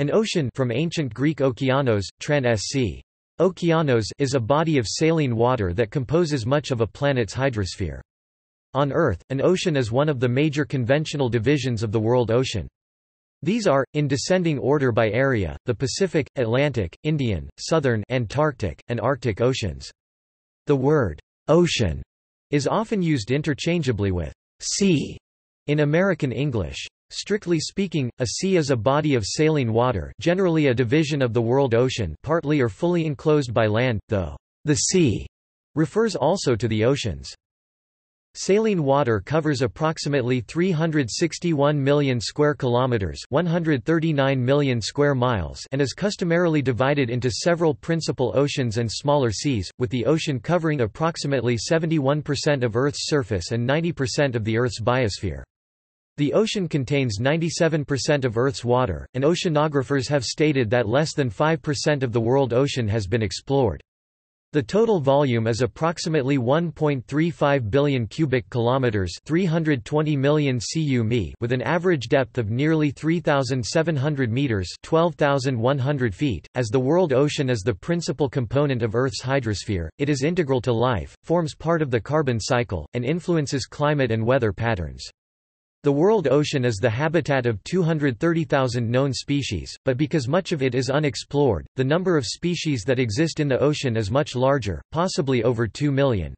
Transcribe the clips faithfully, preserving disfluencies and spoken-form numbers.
An ocean from ancient Greek okeanos, trans-sc. Okeanos is a body of saline water that composes much of a planet's hydrosphere. On Earth, an ocean is one of the major conventional divisions of the world ocean. These are, in descending order by area, the Pacific, Atlantic, Indian, Southern, Antarctic, and Arctic oceans. The word ocean is often used interchangeably with sea in American English. Strictly speaking, a sea is a body of saline water, generally a division of the world ocean, partly or fully enclosed by land, though the sea refers also to the oceans. Saline water covers approximately three hundred sixty-one million square kilometers, one hundred thirty-nine million square miles, and is customarily divided into several principal oceans and smaller seas, with the ocean covering approximately seventy-one percent of Earth's surface and ninety percent of the Earth's biosphere. The ocean contains ninety-seven percent of Earth's water, and oceanographers have stated that less than five percent of the world ocean has been explored. The total volume is approximately one point three five billion cubic kilometers, three hundred twenty million cubic meters, with an average depth of nearly three thousand seven hundred meters, twelve thousand one hundred feet. As the world ocean is the principal component of Earth's hydrosphere, it is integral to life, forms part of the carbon cycle, and influences climate and weather patterns. The world ocean is the habitat of two hundred thirty thousand known species, but because much of it is unexplored, the number of species that exist in the ocean is much larger, possibly over two million.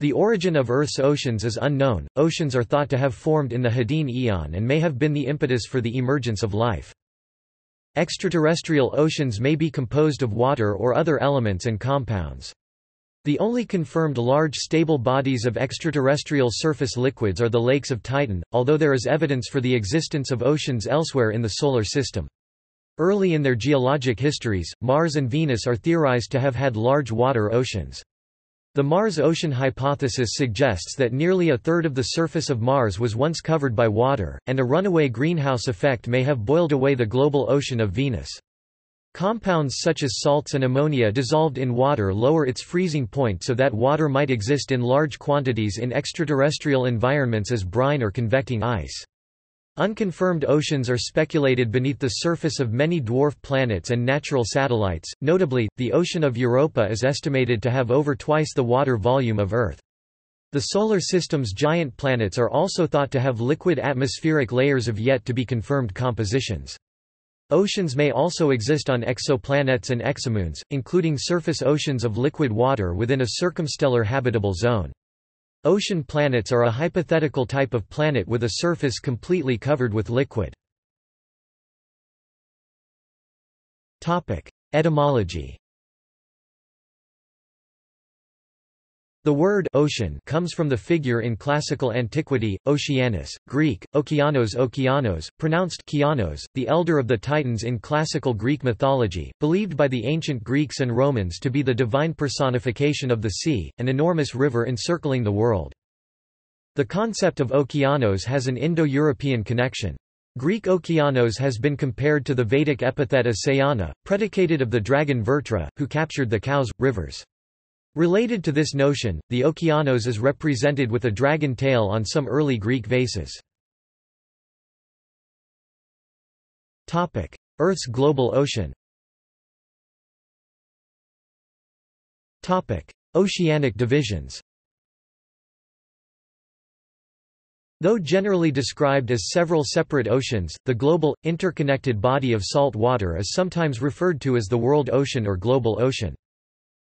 The origin of Earth's oceans is unknown. Oceans are thought to have formed in the Hadean Eon and may have been the impetus for the emergence of life. Extraterrestrial oceans may be composed of water or other elements and compounds. The only confirmed large stable bodies of extraterrestrial surface liquids are the lakes of Titan, although there is evidence for the existence of oceans elsewhere in the Solar System. Early in their geologic histories, Mars and Venus are theorized to have had large water oceans. The Mars ocean hypothesis suggests that nearly a third of the surface of Mars was once covered by water, and a runaway greenhouse effect may have boiled away the global ocean of Venus. Compounds such as salts and ammonia dissolved in water lower its freezing point so that water might exist in large quantities in extraterrestrial environments as brine or convecting ice. Unconfirmed oceans are speculated beneath the surface of many dwarf planets and natural satellites. Notably, the ocean of Europa is estimated to have over twice the water volume of Earth. The Solar System's giant planets are also thought to have liquid atmospheric layers of yet-to-be-confirmed compositions. Oceans may also exist on exoplanets and exomoons, including surface oceans of liquid water within a circumstellar habitable zone. Ocean planets are a hypothetical type of planet with a surface completely covered with liquid. Topic: Etymology. The word ocean comes from the figure in classical antiquity, Oceanus, Greek, Okeanos Okeanos, pronounced Kianos, the elder of the Titans in classical Greek mythology, believed by the ancient Greeks and Romans to be the divine personification of the sea, an enormous river encircling the world. The concept of Okeanos has an Indo-European connection. Greek Okeanos has been compared to the Vedic epithet Asayana, predicated of the dragon Vritra, who captured the cows, rivers. Related to this notion, the Okeanos is represented with a dragon tail on some early Greek vases. Topic: Earth's global ocean. Topic: Oceanic divisions. Though generally described as several separate oceans, the global interconnected body of salt water is sometimes referred to as the world ocean or global ocean.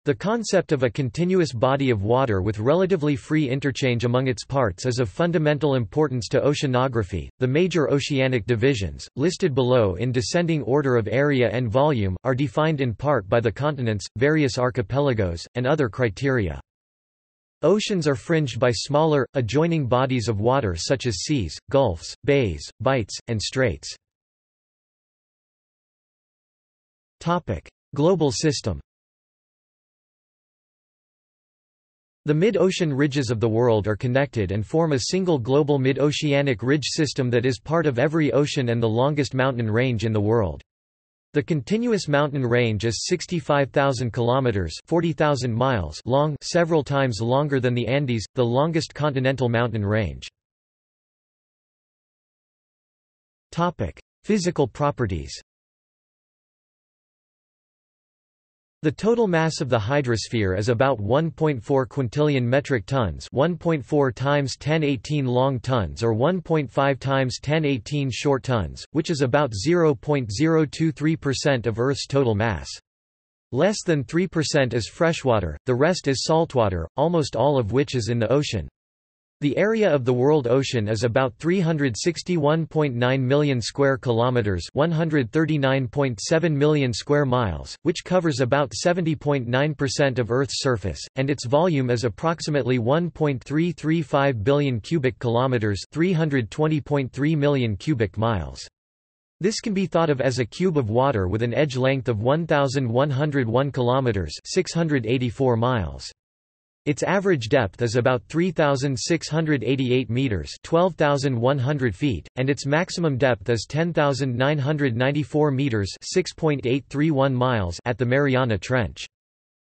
The concept of a continuous body of water with relatively free interchange among its parts is of fundamental importance to oceanography. The major oceanic divisions, listed below in descending order of area and volume, are defined in part by the continents, various archipelagos, and other criteria. Oceans are fringed by smaller, adjoining bodies of water such as seas, gulfs, bays, bights, and straits. Topic: Global system. The mid-ocean ridges of the world are connected and form a single global mid-oceanic ridge system that is part of every ocean and the longest mountain range in the world. The continuous mountain range is sixty-five thousand kilometers (forty thousand miles) long, several times longer than the Andes, the longest continental mountain range. Topic: Physical properties. The total mass of the hydrosphere is about one point four quintillion metric tons, one point four times ten to the eighteen long tons or one point five times ten to the eighteen short tons, which is about zero point zero two three percent of Earth's total mass. Less than three percent is freshwater, the rest is saltwater, almost all of which is in the ocean. The area of the world ocean is about three hundred sixty-one point nine million square kilometers, one hundred thirty-nine point seven million square miles, which covers about seventy point nine percent of Earth's surface, and its volume is approximately one point three three five billion cubic kilometers, three hundred twenty point three million cubic miles. This can be thought of as a cube of water with an edge length of one thousand one hundred one kilometers, six hundred eighty-four miles. Its average depth is about three thousand six hundred eighty-eight meters, twelve thousand one hundred feet, and its maximum depth is ten thousand nine hundred ninety-four meters, six point eight three one miles at the Mariana Trench.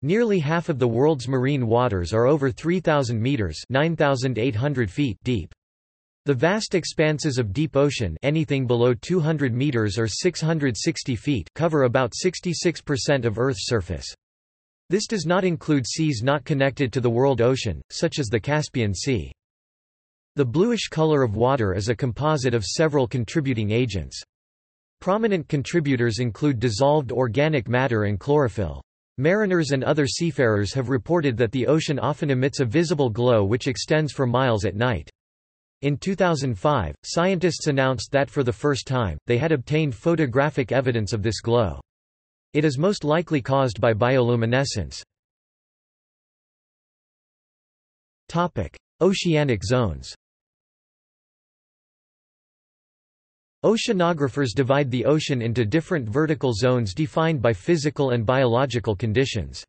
Nearly half of the world's marine waters are over three thousand meters, nine thousand eight hundred feet deep. The vast expanses of deep ocean, anything below two hundred meters or six hundred sixty feet, cover about sixty-six percent of Earth's surface. This does not include seas not connected to the world ocean, such as the Caspian Sea. The bluish color of water is a composite of several contributing agents. Prominent contributors include dissolved organic matter and chlorophyll. Mariners and other seafarers have reported that the ocean often emits a visible glow which extends for miles at night. In two thousand five, scientists announced that for the first time, they had obtained photographic evidence of this glow. It is most likely caused by bioluminescence. Topic: Oceanic zones. Oceanographers divide the ocean into different vertical zones defined by physical and biological conditions.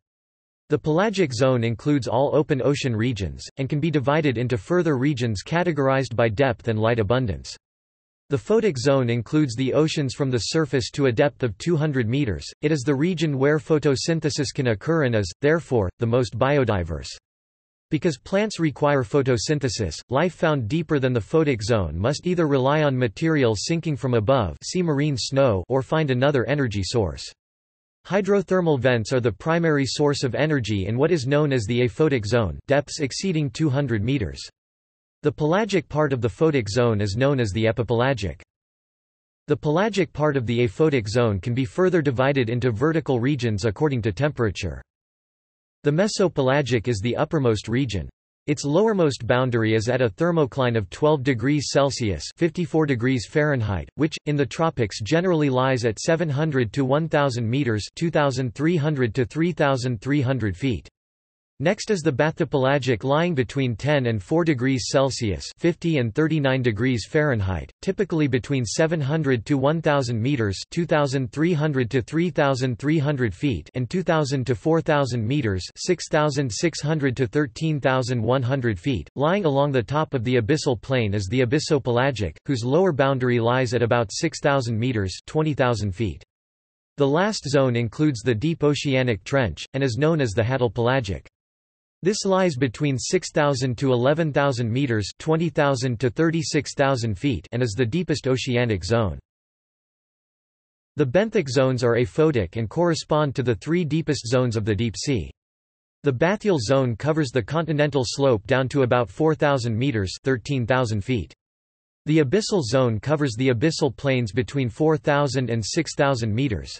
The pelagic zone includes all open ocean regions, and can be divided into further regions categorized by depth and light abundance. The photic zone includes the oceans from the surface to a depth of two hundred meters. It is the region where photosynthesis can occur and is, therefore, the most biodiverse. Because plants require photosynthesis, life found deeper than the photic zone must either rely on material sinking from above, see marine snow, or find another energy source. Hydrothermal vents are the primary source of energy in what is known as the aphotic zone, depths exceeding two hundred meters. The pelagic part of the photic zone is known as the epipelagic. The pelagic part of the aphotic zone can be further divided into vertical regions according to temperature. The mesopelagic is the uppermost region. Its lowermost boundary is at a thermocline of twelve degrees Celsius (fifty-four degrees Fahrenheit), which, in the tropics generally lies at seven hundred to one thousand meters (two thousand three hundred to three thousand three hundred feet). Next is the bathypelagic lying between ten and four degrees Celsius (fifty and thirty-nine degrees Fahrenheit), typically between seven hundred to one thousand meters (two thousand three hundred to three thousand three hundred feet) and two thousand to four thousand meters (six thousand six hundred to thirteen thousand one hundred feet). Lying along the top of the abyssal plain is the abyssopelagic, whose lower boundary lies at about six thousand meters (twenty thousand feet). The last zone includes the deep oceanic trench and is known as the hadalpelagic. This lies between six thousand to eleven thousand meters (twenty thousand to thirty-six thousand feet) and is the deepest oceanic zone. The benthic zones are aphotic and correspond to the three deepest zones of the deep sea. The bathyal zone covers the continental slope down to about four thousand meters (thirteen thousand feet). The abyssal zone covers the abyssal plains between four thousand and six thousand meters.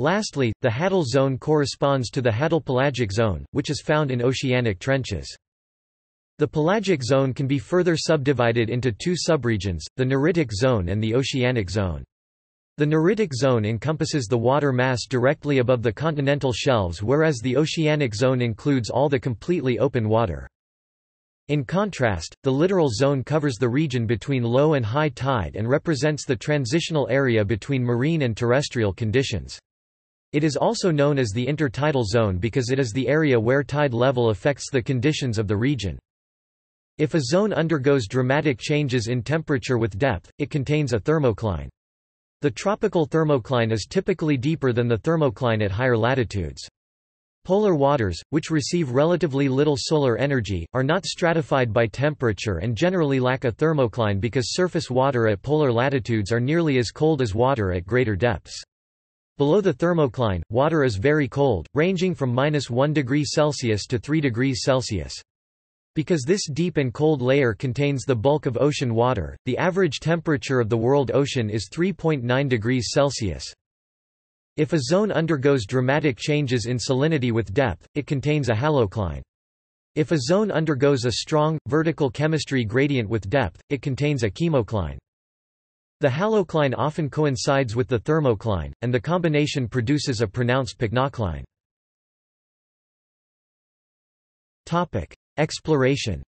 Lastly, the hadal zone corresponds to the hadalpelagic zone, which is found in oceanic trenches. The pelagic zone can be further subdivided into two subregions, the neritic zone and the oceanic zone. The neritic zone encompasses the water mass directly above the continental shelves, whereas the oceanic zone includes all the completely open water. In contrast, the littoral zone covers the region between low and high tide and represents the transitional area between marine and terrestrial conditions. It is also known as the intertidal zone because it is the area where tide level affects the conditions of the region. If a zone undergoes dramatic changes in temperature with depth, it contains a thermocline. The tropical thermocline is typically deeper than the thermocline at higher latitudes. Polar waters, which receive relatively little solar energy, are not stratified by temperature and generally lack a thermocline because surface water at polar latitudes are nearly as cold as water at greater depths. Below the thermocline, water is very cold, ranging from minus one degree Celsius to three degrees Celsius. Because this deep and cold layer contains the bulk of ocean water, the average temperature of the world ocean is three point nine degrees Celsius. If a zone undergoes dramatic changes in salinity with depth, it contains a halocline. If a zone undergoes a strong, vertical chemistry gradient with depth, it contains a chemocline. The halocline often coincides with the thermocline, and the combination produces a pronounced pycnocline. Topic: Exploration.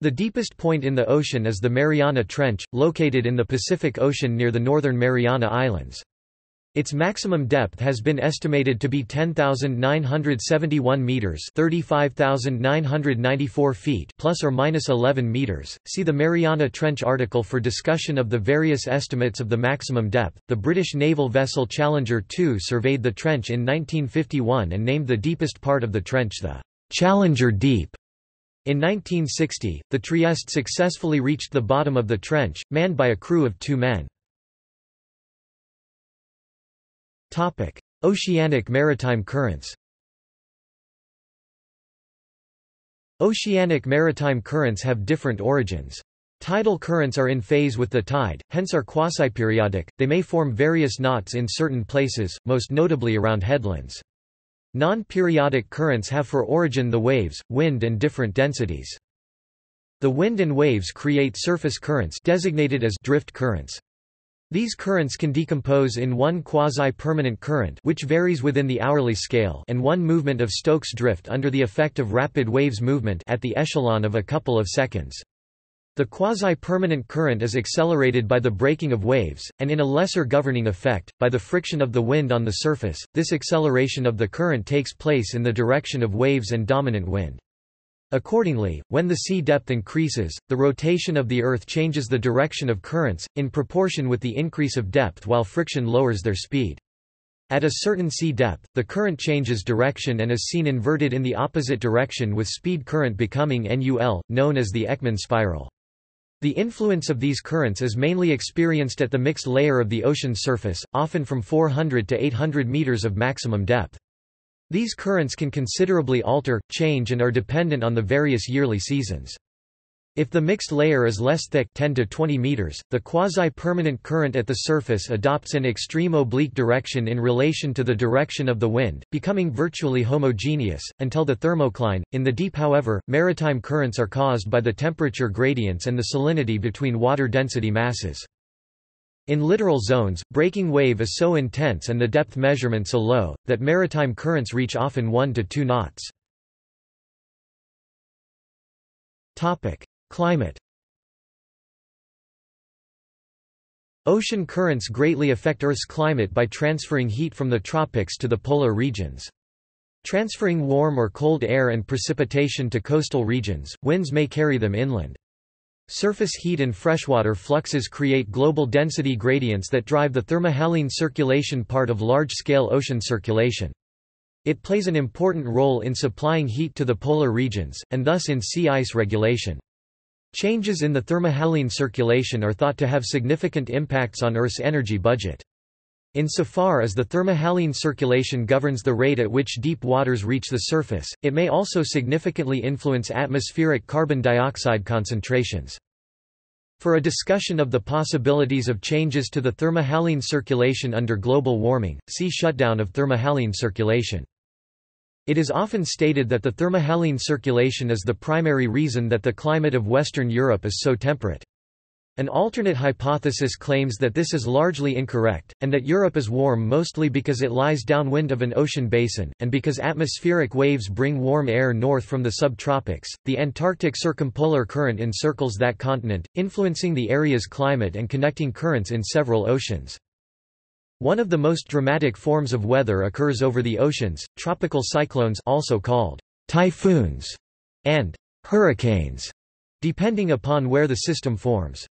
The deepest point in the ocean is the Mariana Trench, located in the Pacific Ocean near the northern Mariana Islands. Its maximum depth has been estimated to be ten thousand nine hundred seventy-one meters, thirty-five thousand nine hundred ninety-four feet, plus or minus eleven meters. See the Mariana Trench article for discussion of the various estimates of the maximum depth. The British naval vessel Challenger two surveyed the trench in nineteen fifty-one and named the deepest part of the trench the Challenger Deep. In nineteen sixty, the Trieste successfully reached the bottom of the trench, manned by a crew of two men. Topic: Oceanic maritime currents. Oceanic maritime currents have different origins. Tidal currents are in phase with the tide, hence are quasi-periodic. They may form various knots in certain places, most notably around headlands. Non-periodic currents have for origin the waves, wind, and different densities. The wind and waves create surface currents designated as drift currents. These currents can decompose in one quasi-permanent current, which varies within the hourly scale, and one movement of Stokes drift under the effect of rapid waves movement at the echelon of a couple of seconds. The quasi-permanent current is accelerated by the breaking of waves, and in a lesser governing effect, by the friction of the wind on the surface. This acceleration of the current takes place in the direction of waves and dominant wind. Accordingly, when the sea depth increases, the rotation of the Earth changes the direction of currents, in proportion with the increase of depth while friction lowers their speed. At a certain sea depth, the current changes direction and is seen inverted in the opposite direction with speed current becoming NUL, known as the Ekman spiral. The influence of these currents is mainly experienced at the mixed layer of the ocean surface, often from four hundred to eight hundred meters of maximum depth. These currents can considerably alter, change, and are dependent on the various yearly seasons. If the mixed layer is less thick ten to twenty meters, the quasi-permanent current at the surface adopts an extreme oblique direction in relation to the direction of the wind, becoming virtually homogeneous, until the thermocline. In the deep, however, maritime currents are caused by the temperature gradients and the salinity between water density masses. In littoral zones, breaking wave is so intense and the depth measurement so low, that maritime currents reach often one to two knots. Climate. Ocean currents greatly affect Earth's climate by transferring heat from the tropics to the polar regions. Transferring warm or cold air and precipitation to coastal regions, winds may carry them inland. Surface heat and freshwater fluxes create global density gradients that drive the thermohaline circulation part of large-scale ocean circulation. It plays an important role in supplying heat to the polar regions, and thus in sea ice regulation. Changes in the thermohaline circulation are thought to have significant impacts on Earth's energy budget. Insofar as the thermohaline circulation governs the rate at which deep waters reach the surface, it may also significantly influence atmospheric carbon dioxide concentrations. For a discussion of the possibilities of changes to the thermohaline circulation under global warming, see shutdown of thermohaline circulation. It is often stated that the thermohaline circulation is the primary reason that the climate of Western Europe is so temperate. An alternate hypothesis claims that this is largely incorrect, and that Europe is warm mostly because it lies downwind of an ocean basin, and because atmospheric waves bring warm air north from the subtropics. The Antarctic circumpolar current encircles that continent, influencing the area's climate and connecting currents in several oceans. One of the most dramatic forms of weather occurs over the oceans: tropical cyclones, also called typhoons, and hurricanes, depending upon where the system forms.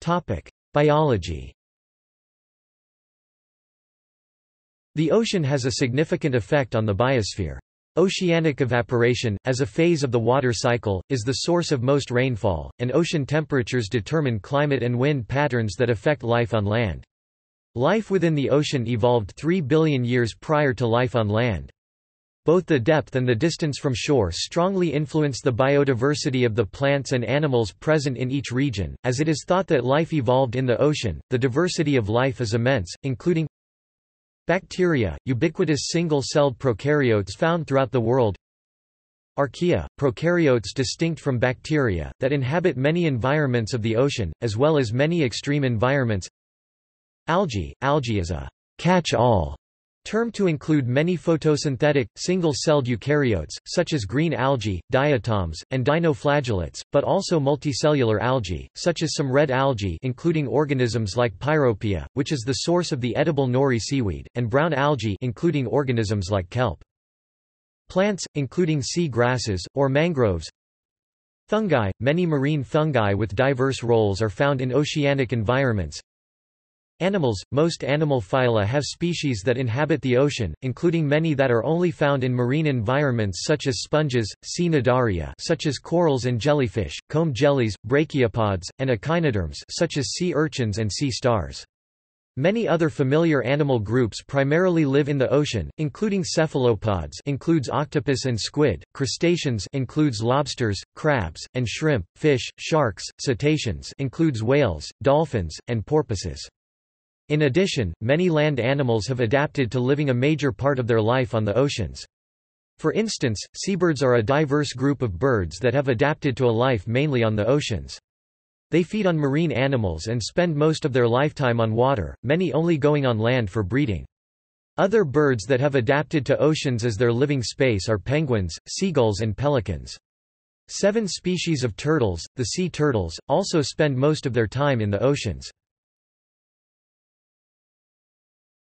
Topic: Biology. The ocean has a significant effect on the biosphere. Oceanic evaporation, as a phase of the water cycle, is the source of most rainfall, and ocean temperatures determine climate and wind patterns that affect life on land. Life within the ocean evolved three billion years prior to life on land. Both the depth and the distance from shore strongly influence the biodiversity of the plants and animals present in each region, as it is thought that life evolved in the ocean. The diversity of life is immense, including bacteria, ubiquitous single-celled prokaryotes found throughout the world. Archaea, prokaryotes distinct from bacteria, that inhabit many environments of the ocean, as well as many extreme environments. Algae, algae is a catch-all term to include many photosynthetic, single-celled eukaryotes, such as green algae, diatoms, and dinoflagellates, but also multicellular algae, such as some red algae including organisms like Pyropia, which is the source of the edible nori seaweed, and brown algae including organisms like kelp. Plants, including sea grasses, or mangroves. Fungi, many marine fungi with diverse roles are found in oceanic environments. Animals, most animal phyla have species that inhabit the ocean, including many that are only found in marine environments such as sponges, sea cnidaria such as corals and jellyfish, comb jellies, brachiopods, and echinoderms such as sea urchins and sea stars. Many other familiar animal groups primarily live in the ocean, including cephalopods includes octopus and squid, crustaceans includes lobsters, crabs, and shrimp, fish, sharks, cetaceans includes whales, dolphins, and porpoises. In addition, many land animals have adapted to living a major part of their life on the oceans. For instance, seabirds are a diverse group of birds that have adapted to a life mainly on the oceans. They feed on marine animals and spend most of their lifetime on water, many only going on land for breeding. Other birds that have adapted to oceans as their living space are penguins, seagulls, and pelicans. Seven species of turtles, the sea turtles, also spend most of their time in the oceans.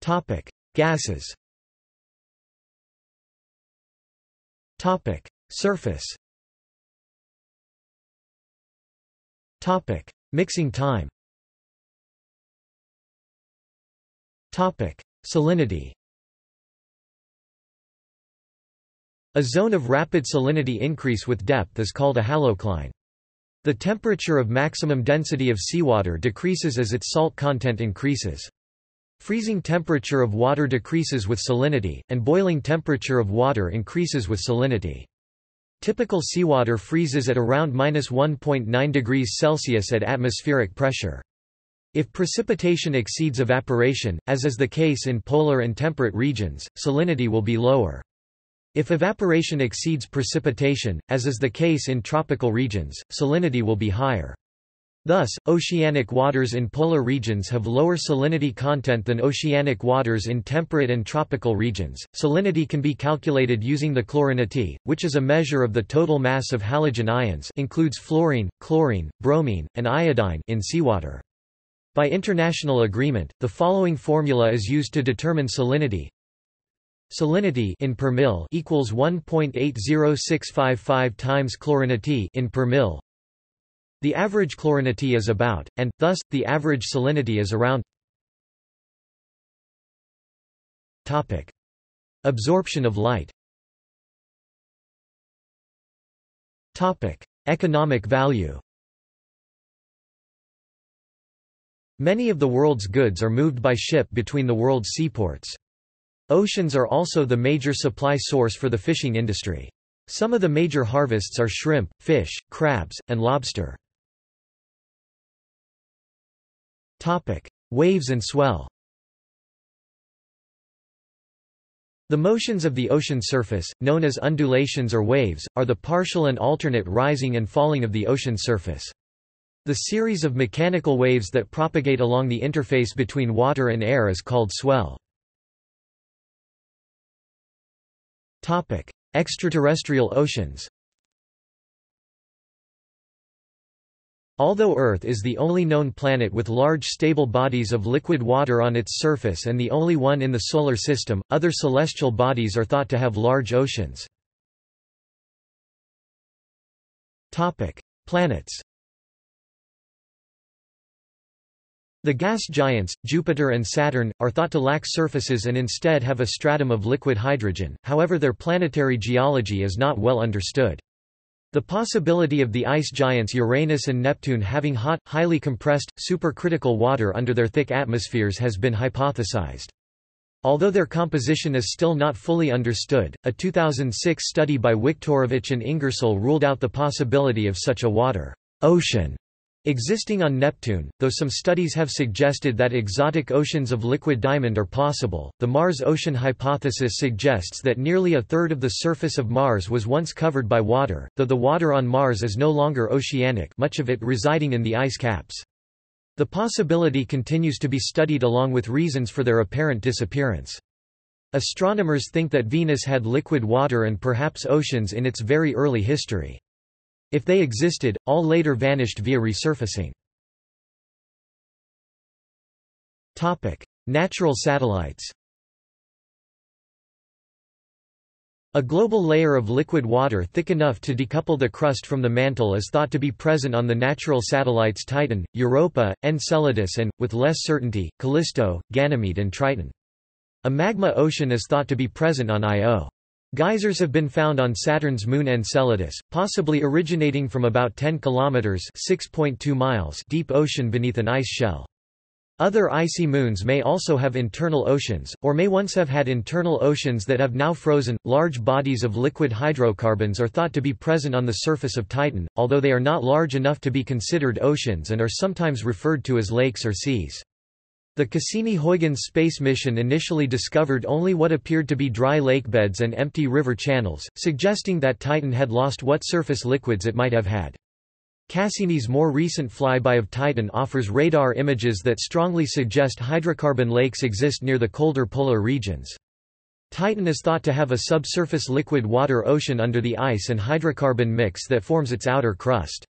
Topic: Gases. Topic: Surface. Topic: Mixing time. Topic: Salinity. A zone of rapid salinity increase with depth is called a halocline. The temperature of maximum density of seawater decreases as its salt content increases. Freezing temperature of water decreases with salinity, and boiling temperature of water increases with salinity. Typical seawater freezes at around minus one point nine degrees Celsius at atmospheric pressure. If precipitation exceeds evaporation, as is the case in polar and temperate regions, salinity will be lower. If evaporation exceeds precipitation, as is the case in tropical regions, salinity will be higher. Thus, oceanic waters in polar regions have lower salinity content than oceanic waters in temperate and tropical regions. Salinity can be calculated using the chlorinity, which is a measure of the total mass of halogen ions, includes fluorine, chlorine, bromine, and iodine in seawater. By international agreement, the following formula is used to determine salinity. Salinity in per mil equals one point eight zero six five five times chlorinity in per mil. The average chlorinity is about, and, thus, the average salinity is around. Topic. Absorption of light. Topic. Economic value. Many of the world's goods are moved by ship between the world's seaports. Oceans are also the major supply source for the fishing industry. Some of the major harvests are shrimp, fish, crabs, and lobster. Topic: Waves and swell. The motions of the ocean surface, known as undulations or waves, are the partial and alternate rising and falling of the ocean surface. The series of mechanical waves that propagate along the interface between water and air is called swell. Topic: Extraterrestrial oceans. Although Earth is the only known planet with large stable bodies of liquid water on its surface and the only one in the Solar System, other celestial bodies are thought to have large oceans. Planets. The gas giants, Jupiter and Saturn, are thought to lack surfaces and instead have a stratum of liquid hydrogen, however their planetary geology is not well understood. The possibility of the ice giants Uranus and Neptune having hot, highly compressed, supercritical water under their thick atmospheres has been hypothesized. Although their composition is still not fully understood, a two thousand six study by Viktorovich and Ingersoll ruled out the possibility of such a water ocean existing on Neptune, though some studies have suggested that exotic oceans of liquid diamond are possible. The Mars ocean hypothesis suggests that nearly a third of the surface of Mars was once covered by water, though the water on Mars is no longer oceanic, much of it residing in the ice caps. The possibility continues to be studied along with reasons for their apparent disappearance. Astronomers think that Venus had liquid water and perhaps oceans in its very early history. If they existed, all later vanished via resurfacing. Topic: Natural satellites. A global layer of liquid water thick enough to decouple the crust from the mantle is thought to be present on the natural satellites Titan, Europa, Enceladus and, with less certainty, Callisto, Ganymede and Triton. A magma ocean is thought to be present on Io. Geysers have been found on Saturn's moon Enceladus, possibly originating from about ten kilometers (six point two miles) deep ocean beneath an ice shell. Other icy moons may also have internal oceans, or may once have had internal oceans that have now frozen. Large bodies of liquid hydrocarbons are thought to be present on the surface of Titan, although they are not large enough to be considered oceans and are sometimes referred to as lakes or seas. The Cassini-Huygens space mission initially discovered only what appeared to be dry lakebeds and empty river channels, suggesting that Titan had lost what surface liquids it might have had. Cassini's more recent flyby of Titan offers radar images that strongly suggest hydrocarbon lakes exist near the colder polar regions. Titan is thought to have a subsurface liquid water ocean under the ice and hydrocarbon mix that forms its outer crust.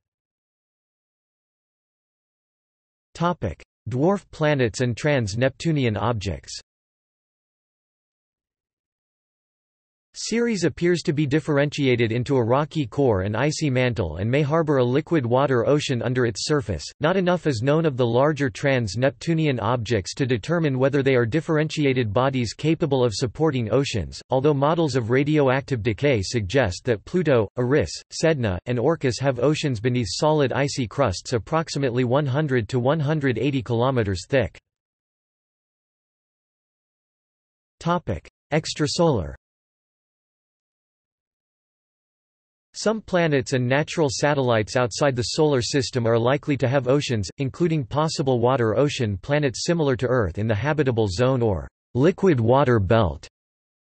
Dwarf planets and trans-Neptunian objects. Ceres appears to be differentiated into a rocky core and icy mantle and may harbor a liquid water ocean under its surface. Not enough is known of the larger trans-Neptunian objects to determine whether they are differentiated bodies capable of supporting oceans, although models of radioactive decay suggest that Pluto, Eris, Sedna, and Orcus have oceans beneath solid icy crusts approximately one hundred to one hundred eighty kilometers thick. Topic: Extrasolar. Some planets and natural satellites outside the Solar System are likely to have oceans, including possible water ocean planets similar to Earth in the habitable zone or liquid water belt.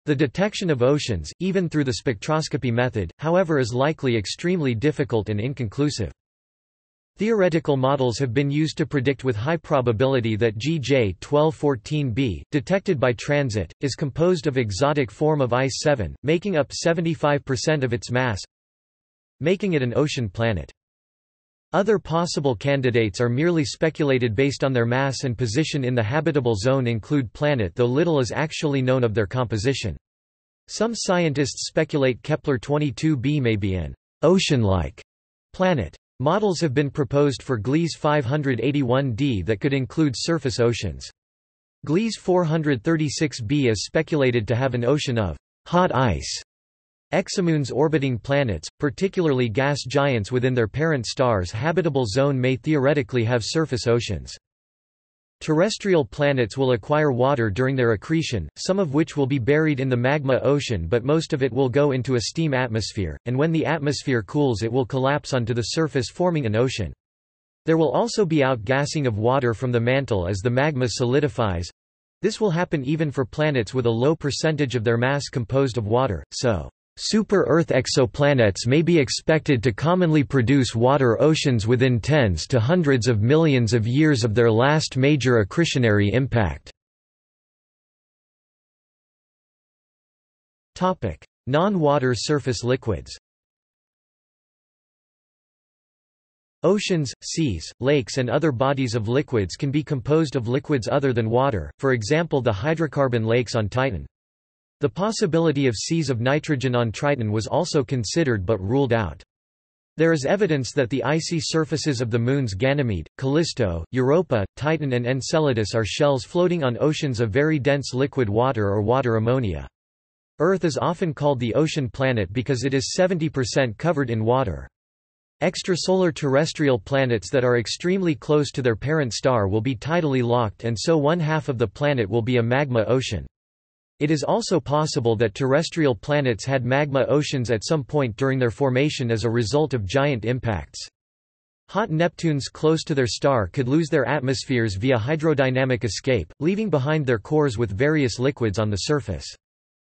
The detection of oceans, even through the spectroscopy method, however, is likely extremely difficult and inconclusive. Theoretical models have been used to predict with high probability that G J twelve fourteen b, detected by transit, is composed of exotic form of ice seven, making up seventy-five percent of its mass, making it an ocean planet. Other possible candidates are merely speculated based on their mass and position in the habitable zone include planet, though little is actually known of their composition. Some scientists speculate Kepler twenty-two b may be an ocean-like planet. Models have been proposed for Gliese five eighty-one d that could include surface oceans. Gliese four thirty-six b is speculated to have an ocean of hot ice. Exomoons orbiting planets, particularly gas giants within their parent star's habitable zone, may theoretically have surface oceans. Terrestrial planets will acquire water during their accretion, some of which will be buried in the magma ocean but most of it will go into a steam atmosphere, and when the atmosphere cools it will collapse onto the surface forming an ocean. There will also be outgassing of water from the mantle as the magma solidifies. This will happen even for planets with a low percentage of their mass composed of water, so super-Earth exoplanets may be expected to commonly produce water oceans within tens to hundreds of millions of years of their last major accretionary impact. Non-water surface liquids. Oceans, seas, lakes and other bodies of liquids can be composed of liquids other than water, for example the hydrocarbon lakes on Titan. The possibility of seas of nitrogen on Triton was also considered but ruled out. There is evidence that the icy surfaces of the moons Ganymede, Callisto, Europa, Titan and Enceladus are shells floating on oceans of very dense liquid water or water ammonia. Earth is often called the ocean planet because it is seventy percent covered in water. Extrasolar terrestrial planets that are extremely close to their parent star will be tidally locked, and so one half of the planet will be a magma ocean. It is also possible that terrestrial planets had magma oceans at some point during their formation as a result of giant impacts. Hot Neptunes close to their star could lose their atmospheres via hydrodynamic escape, leaving behind their cores with various liquids on the surface.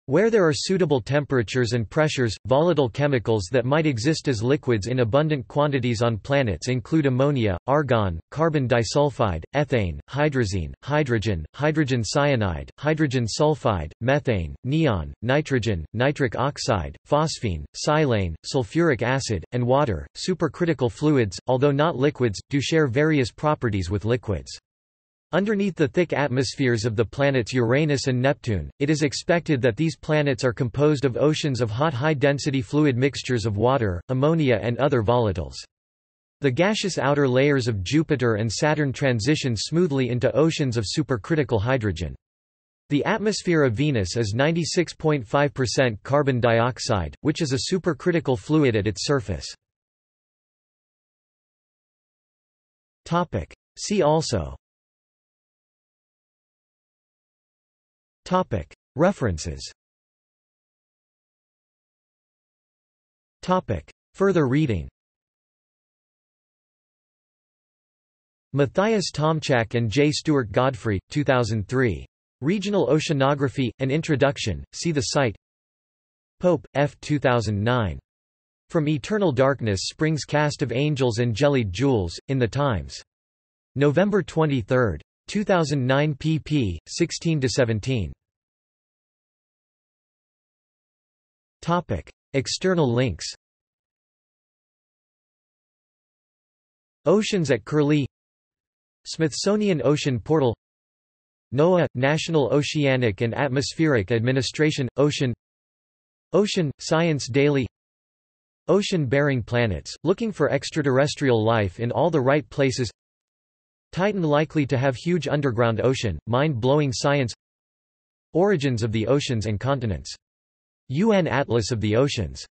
Where there are suitable temperatures and pressures, volatile chemicals that might exist as liquids in abundant quantities on planets include ammonia, argon, carbon disulfide, ethane, hydrazine, hydrogen, hydrogen cyanide, hydrogen sulfide, methane, neon, nitrogen, nitric oxide, phosphine, silane, sulfuric acid, and water. Supercritical fluids, although not liquids, do share various properties with liquids. Underneath the thick atmospheres of the planets Uranus and Neptune, it is expected that these planets are composed of oceans of hot high-density fluid mixtures of water, ammonia and other volatiles. The gaseous outer layers of Jupiter and Saturn transition smoothly into oceans of supercritical hydrogen. The atmosphere of Venus is ninety-six point five percent carbon dioxide, which is a supercritical fluid at its surface. Topic. See also. Topic. References. Topic. Further reading. Matthias Tomczak and J. Stuart Godfrey, two thousand three. Regional Oceanography, An Introduction, see the site. Pope, F. two thousand nine. From Eternal Darkness Springs Cast of Angels and Jellied Jewels, in the Times. November twenty-third. two thousand nine pp. sixteen to seventeen. Topic. External links. Oceans at Curlie, Smithsonian Ocean Portal, NOAA – National Oceanic and Atmospheric Administration – Ocean Ocean – Science Daily. Ocean-bearing planets – looking for extraterrestrial life in all the right places. Titan likely to have huge underground ocean, mind-blowing science. Origins of the oceans and continents. U N Atlas of the Oceans.